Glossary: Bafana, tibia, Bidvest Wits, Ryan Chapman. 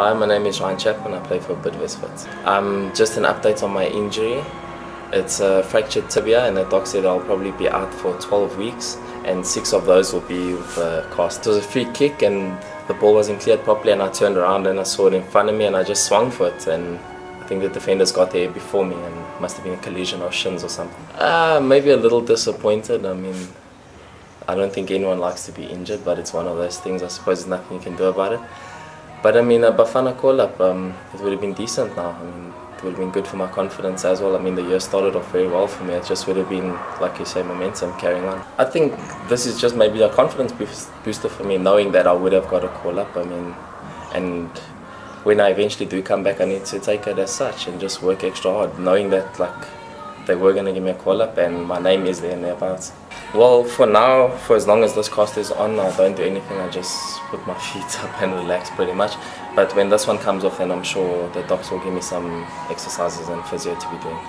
Hi, my name is Ryan Chapman. I play for Bidvest Wits. Just an update on my injury. It's a fractured tibia, and the doc said I'll probably be out for 12 weeks, and 6 of those will be with a cast. It was a free kick, and the ball wasn't cleared properly, and I turned around and I saw it in front of me, and I just swung for it, and I think the defenders got there before me, and it must have been a collision of shins or something. Maybe a little disappointed. I mean, I don't think anyone likes to be injured, but it's one of those things. I suppose there's nothing you can do about it. But I mean, a Bafana call-up, it would have been decent now. I mean, it would have been good for my confidence as well. I mean, the year started off very well for me. It just would have been, like you say, momentum carrying on. I think this is just maybe a confidence booster for me, knowing that I would have got a call-up. I mean, and when I eventually do come back, I need to take it as such and just work extra hard, knowing that, like, they were going to give me a call-up and my name is there and thereabouts. Well, for now, for as long as this cast is on, I don't do anything. I just put my feet up and relax pretty much. But when this one comes off, then I'm sure the docs will give me some exercises and physio to be doing.